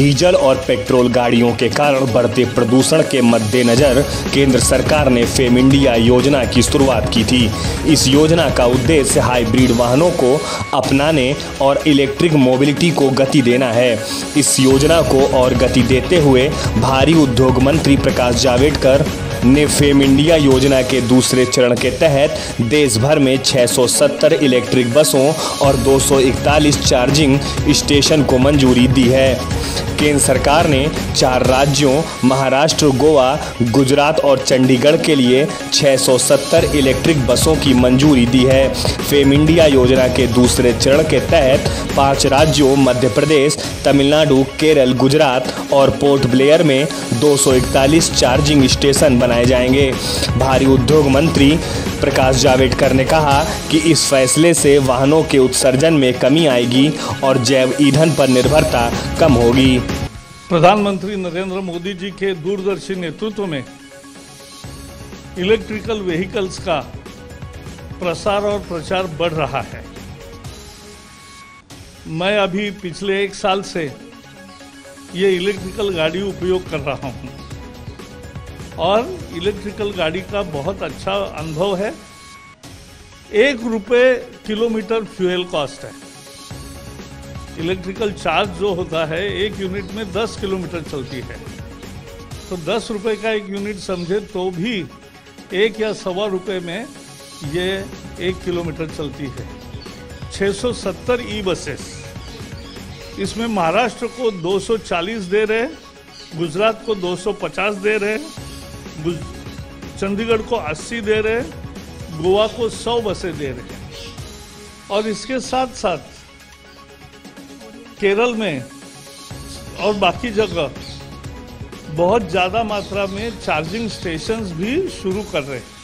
Diesel और petrol गाड़ियों के कारण बढ़ते प्रदूषण के मद्देनजर केंद्र सरकार ने फेम इंडिया योजना की शुरुआत की थी। इस योजना का उद्देश्य हाइब्रिड वाहनों को अपनाने और इलेक्ट्रिक मोबिलिटी को गति देना है। इस योजना को और गति देते हुए भारी उद्योग मंत्री प्रकाश जावड़ेकर ने फेम इंडिया योजना के दूसरे चरण के तहत देश भर में 670 इलेक्ट्रिक बसों और 241 चार्जिंग स्टेशन को मंजूरी दी है। केंद्र सरकार ने 4 राज्यों महाराष्ट्र, गोवा, गुजरात और चंडीगढ़ के लिए 670 इलेक्ट्रिक बसों की मंजूरी दी है। फेम इंडिया योजना के दूसरे चरण के तहत 5 राज्यों मध्य प्रदेश, तमिलनाडु, केरल, गुजरात और पोर्ट ब्लेयर में 241 चार्जिंग स्टेशन बनाए जाएंगे। भारी उद्योग मंत्री प्रकाश जावड़ेकर ने कहा कि इस फैसले से वाहनों के उत्सर्जन में कमी आएगी और जैव ईंधन पर निर्भरता कम होगी। प्रधानमंत्री नरेंद्र मोदी जी के दूरदर्शी नेतृत्व में इलेक्ट्रिकल व्हीकल्स का प्रसार और प्रचार बढ़ रहा है। मैं अभी पिछले 1 साल से ये इलेक्ट्रिकल गाड़ी उपयोग कर रहा हूँ और इलेक्ट्रिकल गाड़ी का बहुत अच्छा अनुभव है। 1 रुपये किलोमीटर फ्यूल कॉस्ट है। इलेक्ट्रिकल चार्ज जो होता है 1 यूनिट में 10 किलोमीटर चलती है, तो 10 रुपये का 1 यूनिट समझे तो भी 1 या 1.25 रुपये में ये 1 किलोमीटर चलती है। 670 ई-बसेस, इसमें महाराष्ट्र को 240 दे रहे, गुजरात को 250 दे रहे, चंडीगढ़ को 80 दे रहे, गोवा को 100 बसें दे रहे और इसके साथ साथ केरल में और बाकी जगह बहुत ज़्यादा मात्रा में चार्जिंग स्टेशंस भी शुरू कर रहे हैं।